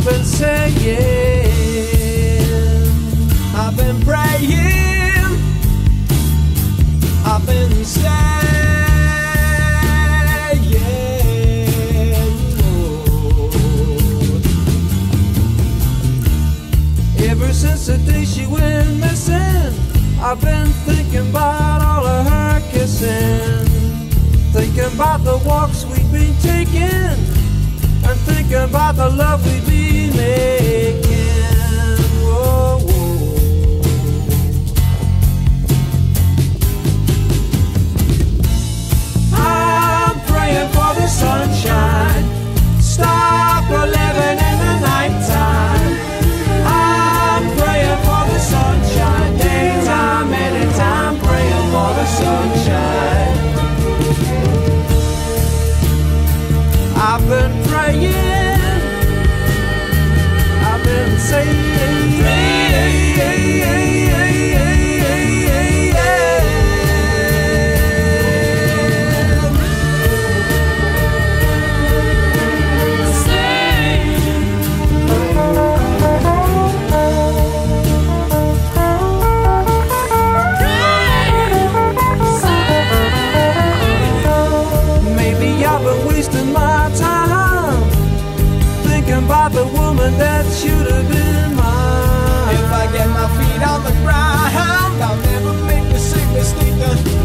I've been singing, I've been praying, I've been saying, Lord. Ever since the day she went missing, I've been thinking about all of her kissing, thinking about the walks we've been taking, and thinking about the love we be making. Whoa, whoa. I'm praying for the sunshine. Stop the living in the nighttime. I'm praying for the sunshine. Daytime, anytime, praying for the sunshine. I've been praying, I've been saying, about the woman that should have been mine. If I get my feet on the ground, I'll never make the sickness think.